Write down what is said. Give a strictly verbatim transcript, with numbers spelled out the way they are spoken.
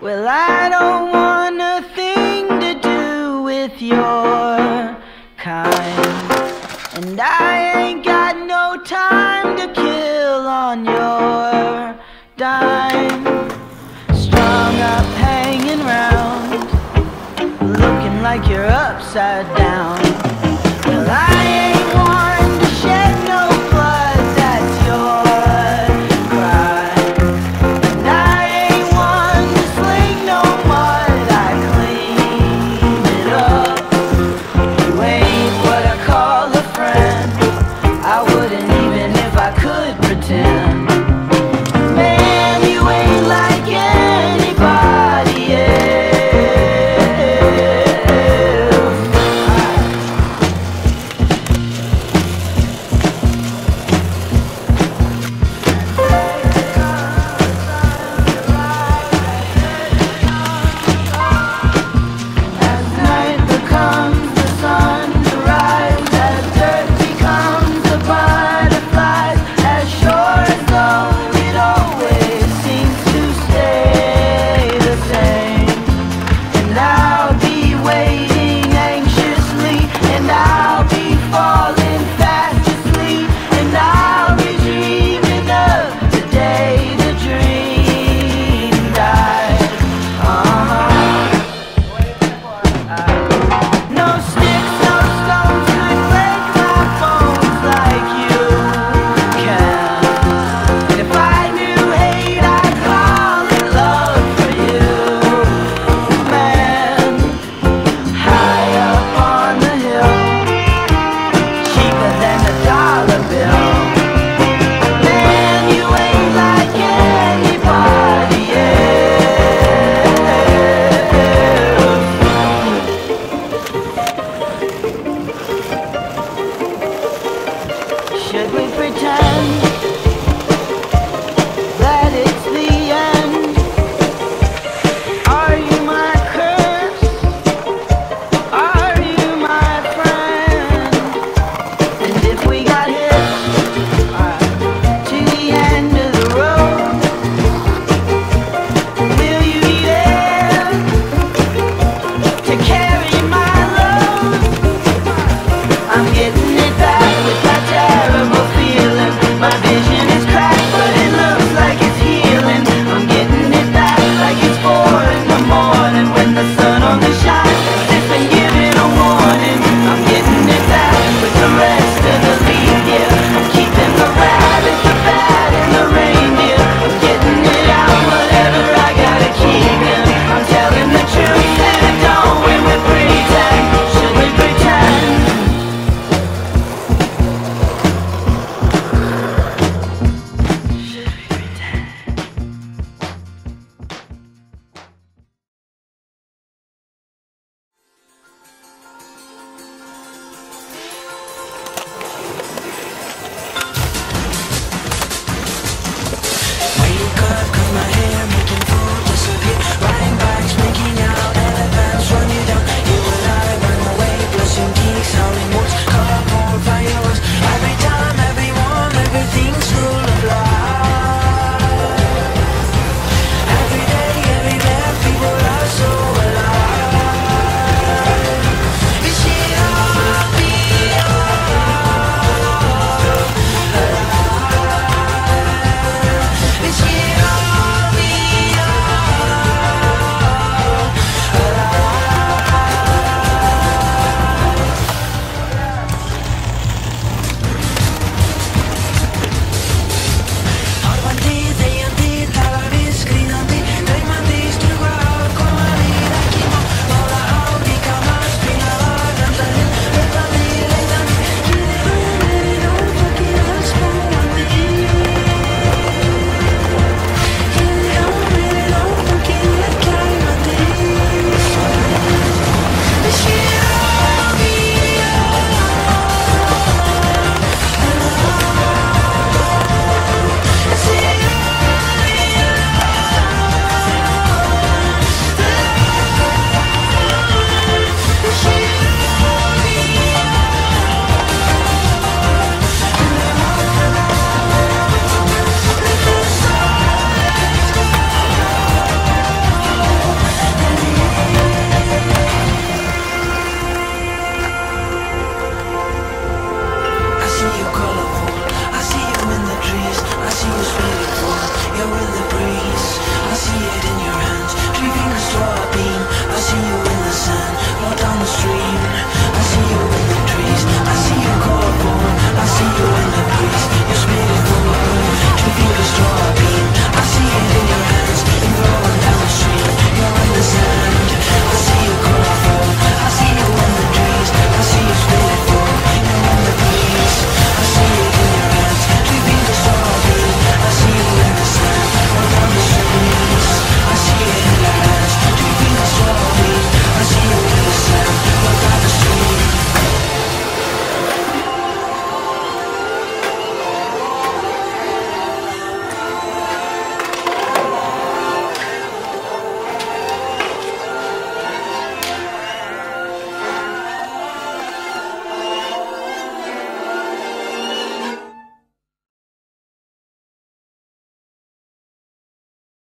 Well, I don't want a thing to do with your kind, and I ain't got no time to kill on your dime. Strung up hanging round, looking like you're upside down.